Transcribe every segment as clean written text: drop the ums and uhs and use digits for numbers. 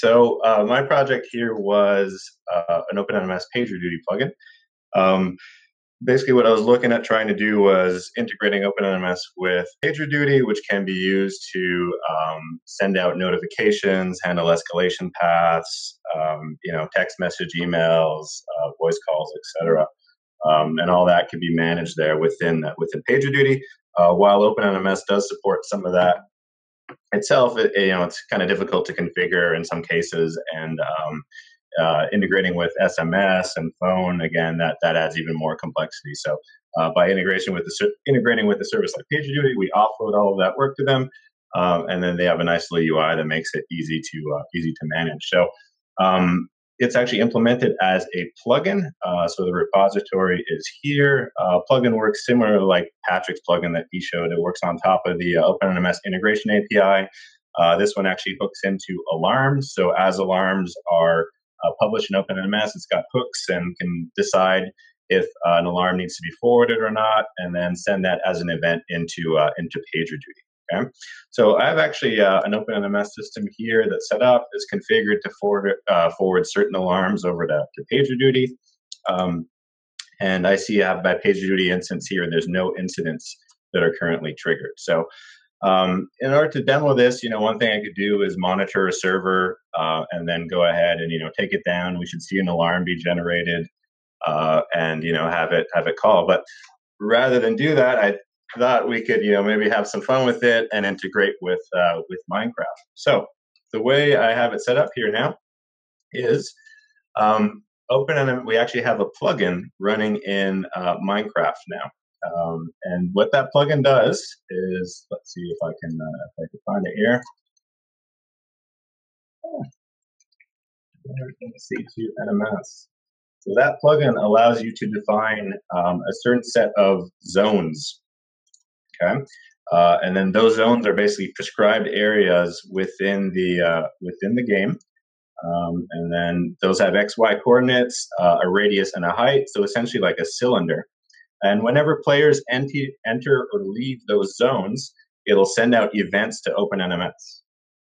So my project here was an OpenNMS PagerDuty plugin. Basically, what I was looking at trying to do was integrating OpenNMS with PagerDuty, which can be used to send out notifications, handle escalation paths, text message, emails, voice calls, etc. And all that can be managed there within PagerDuty. While OpenNMS does support some of that itself, it's kind of difficult to configure in some cases, and integrating with SMS and phone, again, that adds even more complexity. So by integrating with the service like PagerDuty, we offload all of that work to them, and then they have a nice little UI that makes it easy to manage. So it's actually implemented as a plugin. So the repository is here. Plugin works similar to like Patrick's plugin that he showed. It works on top of the OpenNMS integration API. This one actually hooks into Alarms. So as Alarms are published in OpenNMS, it's got hooks and can decide if an alarm needs to be forwarded or not, and then send that as an event into PagerDuty. Okay. So I have actually an OpenNMS system here that's set up. It's configured to forward certain alarms over to PagerDuty. And I see I have my PagerDuty instance here, and there's no incidents that are currently triggered. So in order to demo this, one thing I could do is monitor a server and then go ahead and, take it down. We should see an alarm be generated and, have it call. But rather than do that, I thought we could, maybe have some fun with it and integrate with Minecraft. So the way I have it set up here now is OpenNMS. We actually have a plugin running in Minecraft now, and what that plugin does is, let's see if I can find it here. C2 NMS. So that plugin allows you to define a certain set of zones. Okay. And then those zones are basically prescribed areas within the game, and then those have XY coordinates, a radius, and a height. So essentially, like a cylinder. And whenever players enter or leave those zones, it'll send out events to OpenNMS.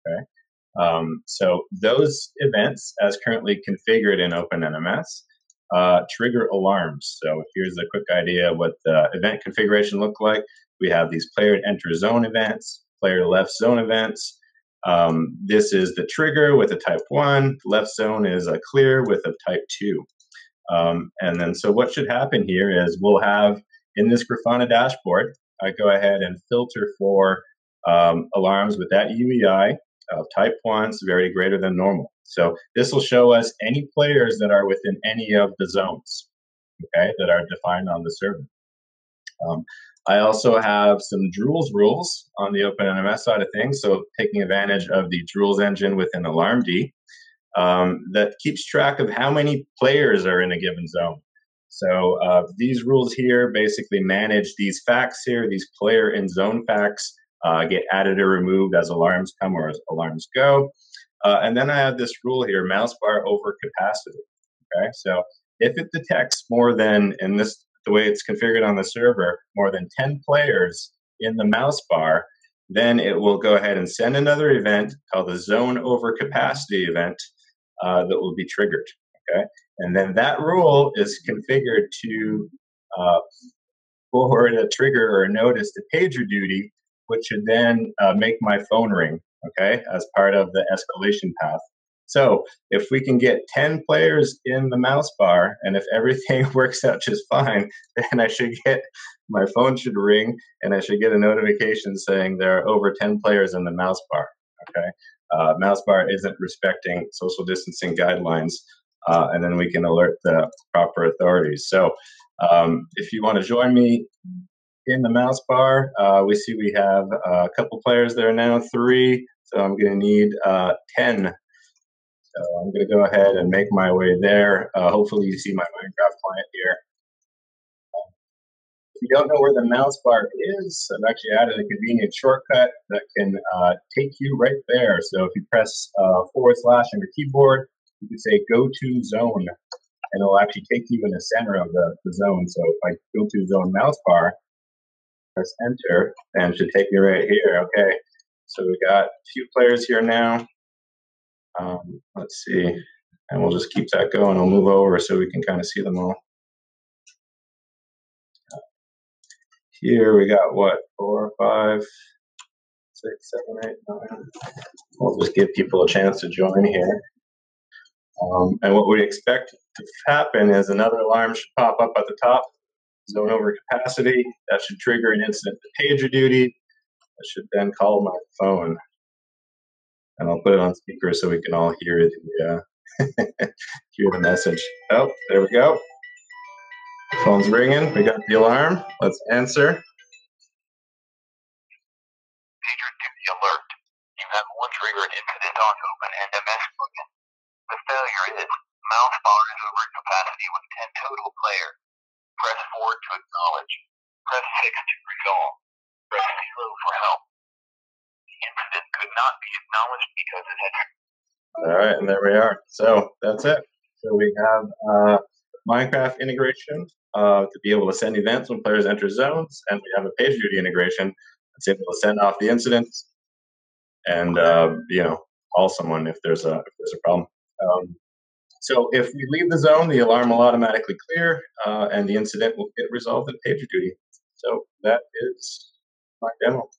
Okay. So those events, as currently configured in OpenNMS, trigger alarms. So here's a quick idea of what the event configuration looked like. We have these player enter zone events, player left zone events. This is the trigger with a type 1. Left zone is a clear with a type 2. And then so what should happen here is we'll have, in this Grafana dashboard, I go ahead and filter for alarms with that UEI of type 1, severity greater than normal. So this will show us any players that are within any of the zones, okay, that are defined on the server. I also have some Drools rules on the OpenNMS side of things, so taking advantage of the Drools engine within AlarmD that keeps track of how many players are in a given zone. So these rules here basically manage these facts here, these player and zone facts get added or removed as alarms come or as alarms go. And then I have this rule here, mouse bar over capacity. Okay, so if it detects more than, in this, the way it's configured on the server, more than 10 players in the mouse bar, then it will go ahead and send another event called the zone over capacity event that will be triggered. Okay, and then that rule is configured to forward a trigger or a notice to PagerDuty, which should then make my phone ring. Okay, as part of the escalation path. So if we can get 10 players in the mouse bar, and if everything works out just fine, then I should get, my phone should ring, and I should get a notification saying there are over 10 players in the mouse bar. Okay, mouse bar isn't respecting social distancing guidelines, and then we can alert the proper authorities. So if you want to join me in the mouse bar, we see we have a couple players there now, 3. So I'm going to need 10. So I'm going to go ahead and make my way there. Hopefully you see my Minecraft client here. If you don't know where the mouse bar is, I've actually added a convenient shortcut that can take you right there. So if you press / on your keyboard, you can say go to zone, and it'll actually take you in the center of the zone. So if I go to zone mouse bar, press enter, and it should take me right here. Okay, so we got a few players here now. Let's see, and we'll just keep that going. I'll move over so we can kind of see them all. Here we got what, 4, 5, 6, 7, 8, 9. We'll just give people a chance to join here. And what we expect to happen is another alarm should pop up at the top, zone over capacity. That should trigger an incident to PagerDuty. I should then call my phone. And I'll put it on speaker so we can all hear the, hear the message. Oh, there we go. Phone's ringing. We got the alarm. Let's answer. PagerDuty alert. You have once triggered incident on OpenNMS plugin. The failure is its mouse bar is over capacity with 10 total player. Press 4 to acknowledge. Press 6 to resolve. Press 0 for help. Incident could not be acknowledged because it had. All right, and there we are. So that's it. So we have Minecraft integration to be able to send events when players enter zones, and we have a PagerDuty integration that's able to send off the incidents and you know, call someone if there's a problem. So if we leave the zone, the alarm will automatically clear, and the incident will get resolved in PagerDuty. So that is my demo.